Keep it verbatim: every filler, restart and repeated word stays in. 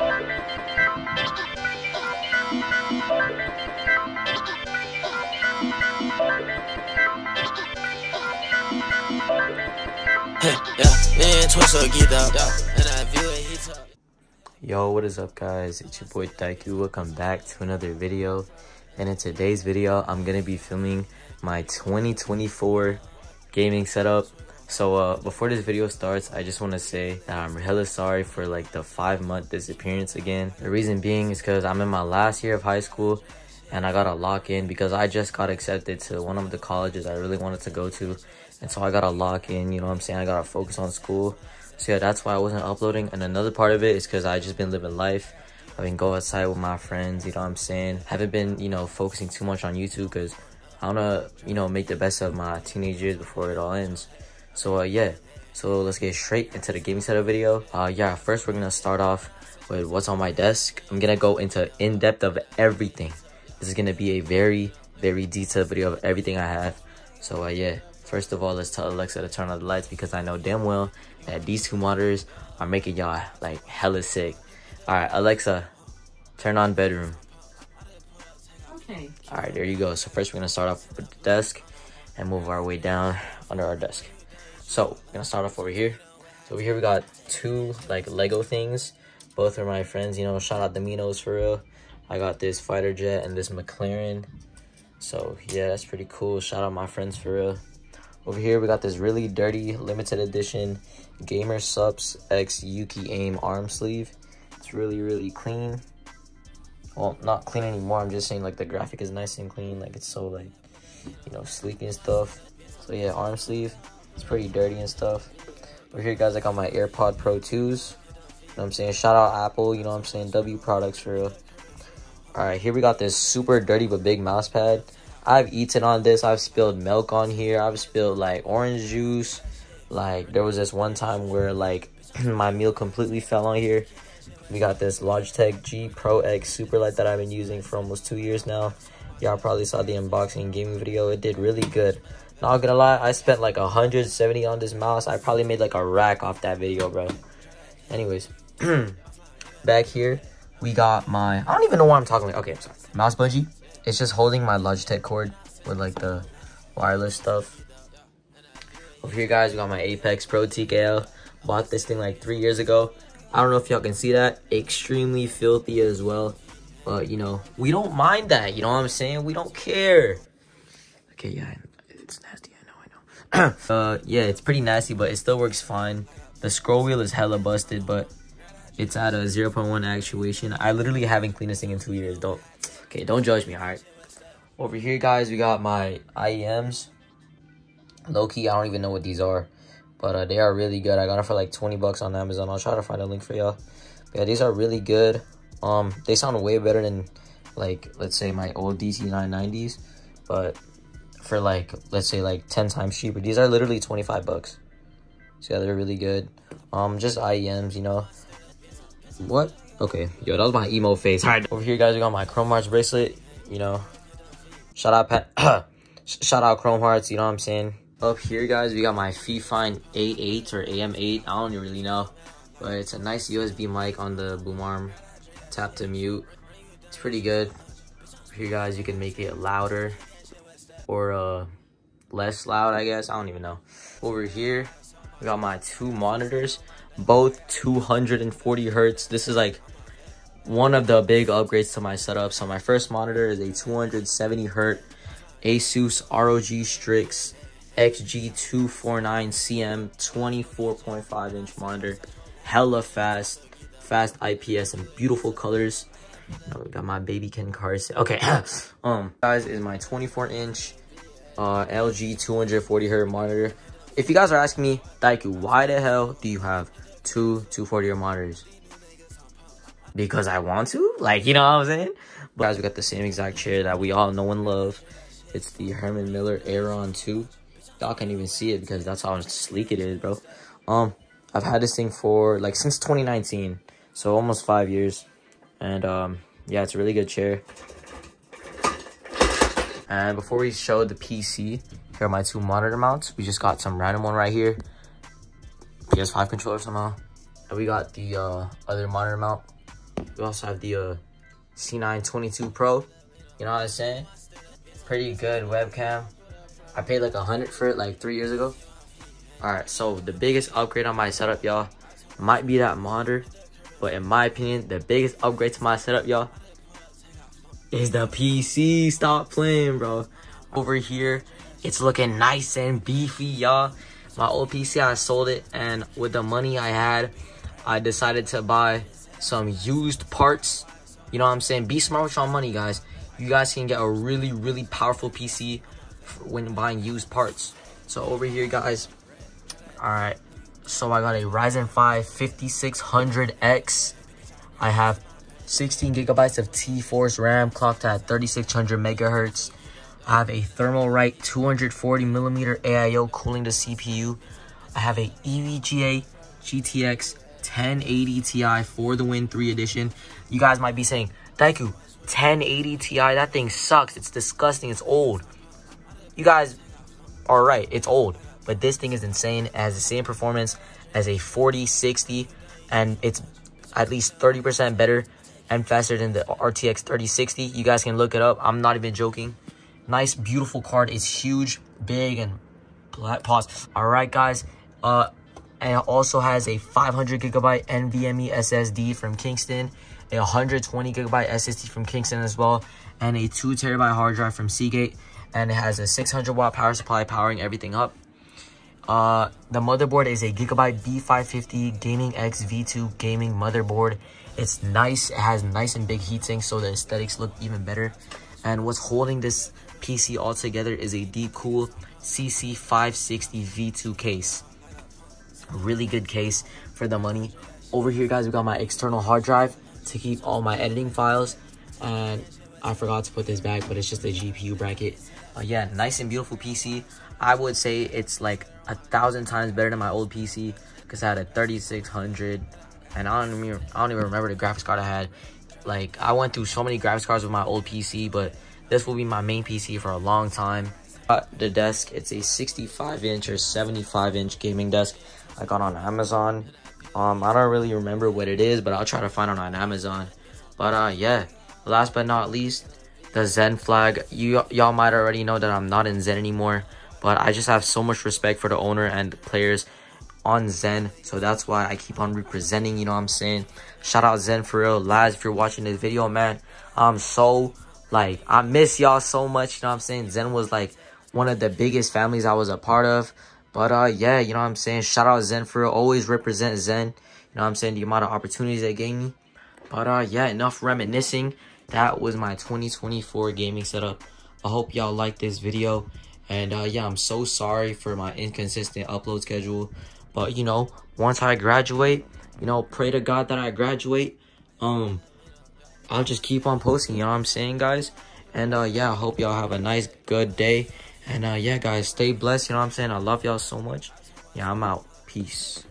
Yo, what is up guys, it's your boy Dyku. Welcome back to another video, and in today's video I'm gonna be filming my twenty twenty-four gaming setup. So uh, before this video starts, I just want to say that I'm hella sorry for like the five month disappearance again. The reason being is because I'm in my last year of high school and I got to lock in because I just got accepted to one of the colleges I really wanted to go to. And so I got to lock in, you know what I'm saying? I got to focus on school. So yeah, that's why I wasn't uploading. And another part of it is because I just been living life. I've been going outside with my friends, you know what I'm saying? Haven't been, you know, focusing too much on YouTube because I want to, you know, make the best of my teenage years before it all ends. So uh, yeah, so let's get straight into the gaming setup video. Uh, yeah, first we're gonna start off with what's on my desk. I'm gonna go into in depth of everything. This is gonna be a very, very detailed video of everything I have. So uh, yeah, first of all, let's tell Alexa to turn on the lights because I know damn well that these two monitors are making y'all like hella sick. All right, Alexa, turn on bedroom. Okay. All right, there you go. So first we're gonna start off with the desk and move our way down under our desk. So we're gonna start off over here. So over here we got two like Lego things. Both are my friends, you know, shout out the Minos for real. I got this fighter jet and this McLaren. So yeah, that's pretty cool. Shout out my friends for real. Over here we got this really dirty limited edition Gamer Supps X Yuki A I M arm sleeve. It's really, really clean. Well, not clean anymore. I'm just saying like the graphic is nice and clean. Like it's so like, you know, sleek and stuff. So yeah, arm sleeve. It's pretty dirty and stuff. Over here guys, I got my AirPod Pro twos, you know what I'm saying? Shout out Apple, you know what I'm saying? W products for real. All right, here we got this super dirty but big mouse pad. I've eaten on this. I've spilled milk on here. I've spilled like orange juice. Like there was this one time where like my meal completely fell on here. We got this Logitech G Pro X Superlight that I've been using for almost two years now. Y'all probably saw the unboxing gaming video. It did really good. Not gonna lie, I spent like one hundred seventy on this mouse. I probably made like a rack off that video, bro. Anyways, back here, we got my... I don't even know why I'm talking like... Okay, I'm sorry. Mouse budgie. It's just holding my Logitech cord with like the wireless stuff. Over here, guys, we got my Apex Pro T K L. Bought this thing like three years ago. I don't know if y'all can see that. Extremely filthy as well. But, you know, we don't mind that. You know what I'm saying? We don't care. Okay, yeah, it's nasty, I know, I know. uh, yeah, it's pretty nasty, but it still works fine. The scroll wheel is hella busted, but it's at a zero point one actuation. I literally haven't cleaned this thing in two years. Don't, okay, don't judge me, all right? Over here, guys, we got my I E Ms. Low-key, I don't even know what these are, but uh, they are really good. I got them for like twenty bucks on Amazon. I'll try to find a link for y'all. Yeah, these are really good. Um, They sound way better than, like, let's say my old D T nine nineties, but... for like let's say like ten times cheaper. These are literally twenty-five bucks, so yeah, they're really good. Um just I E Ms, you know what? Okay, yo, that was my emo face. All right, over here guys, we got my Chrome Hearts bracelet, you know, shout out Pat shout out Chrome Hearts, you know what I'm saying? Up here guys, we got my Fifine A eight or A M eight, I don't really know, but it's a nice U S B mic on the boom arm, tap to mute. It's pretty good. Over here guys, you can make it louder or uh less loud, I guess, I don't even know. Over here we got my two monitors, both two hundred forty hertz. This is like one of the big upgrades to my setup. So my first monitor is a two hundred seventy hertz Asus R O G Strix X G two forty-nine C M twenty-four point five inch monitor, hella fast fast I P S and beautiful colors. No, got my baby Ken Carson. Okay, um, guys, is my twenty-four inch uh L G two hundred forty hertz monitor. If you guys are asking me, Dyku, why the hell do you have two two forty hertz monitors? Because I want to, like, you know what I'm saying? But guys, we got the same exact chair that we all know and love. It's the Herman Miller Aeron two. Y'all can't even see it because that's how sleek it is, bro. Um, I've had this thing for like since twenty nineteen, so almost five years. And um yeah, it's a really good chair. And before we show the P C, here are my two monitor mounts. We just got some random one right here, P S five controller somehow, and we got the uh other monitor mount We also have the uh, C nine twenty-two Pro. You know what I'm saying? Pretty good webcam. I paid like a hundred for it like three years ago. Alright, so the biggest upgrade on my setup, y'all, might be that monitor. But in my opinion, the biggest upgrade to my setup, y'all, is the P C. Stop playing, bro. Over here, it's looking nice and beefy, y'all. My old P C, I sold it, and with the money I had, I decided to buy some used parts. You know what I'm saying? Be smart with your money, guys. You guys can get a really, really powerful P C when buying used parts. So over here, guys, all right, so I got a Ryzen five fifty-six hundred X. I have sixteen gigabytes of T-Force RAM, clocked at thirty-six hundred megahertz. I have a Thermalright two hundred forty millimeter A I O cooling the C P U. I have a E V G A G T X ten eighty T I for the win three edition. You guys might be saying, Dyku, ten eighty T I, that thing sucks. It's disgusting. It's old. You guys are right. It's old. But this thing is insane. It has the same performance as a forty sixty, and it's at least thirty percent better and faster than the R T X thirty sixty. You guys can look it up. I'm not even joking. Nice, beautiful card. It's huge, big, and black. Pause. All right, guys. Uh, and it also has a five hundred gigabyte NVMe S S D from Kingston, a one hundred twenty gigabyte S S D from Kingston as well, and a two terabyte hard drive from Seagate. And it has a six hundred watt power supply powering everything up. Uh, the motherboard is a Gigabyte B five fifty Gaming X V two gaming motherboard. It's nice. It has nice and big heatsinks, so the aesthetics look even better. And what's holding this P C all together is a DeepCool C C five sixty V two case. A really good case for the money. Over here, guys, we got my external hard drive to keep all my editing files. And I forgot to put this back, but it's just a G P U bracket. Uh, yeah, nice and beautiful P C. I would say it's like a thousand times better than my old P C because I had a thirty-six hundred, and I don't even I don't even remember the graphics card I had. Like, I went through so many graphics cards with my old P C, but this will be my main P C for a long time. Got the desk. It's a sixty-five inch or seventy-five inch gaming desk I got on Amazon. Um, I don't really remember what it is, but I'll try to find it on Amazon. But uh, yeah. Last but not least, the Zen flag. You y'all might already know that I'm not in Zen anymore, but I just have so much respect for the owner and the players on Zen, so that's why I keep on representing. You know what I'm saying? Shout out Zen for real, lads. If you're watching this video, man, I'm so like I miss y'all so much. You know what I'm saying? Zen was like one of the biggest families I was a part of. But uh, yeah, you know what I'm saying? Shout out Zen for real. Always represent Zen. You know what I'm saying? The amount of opportunities they gave me. But uh, yeah, enough reminiscing. That was my twenty twenty-four gaming setup. I hope y'all liked this video. And uh, yeah, I'm so sorry for my inconsistent upload schedule. But, you know, once I graduate, you know, pray to God that I graduate. Um, I'll just keep on posting, you know what I'm saying, guys? And uh, yeah, I hope y'all have a nice, good day. And uh, yeah, guys, stay blessed, you know what I'm saying? I love y'all so much. Yeah, I'm out. Peace.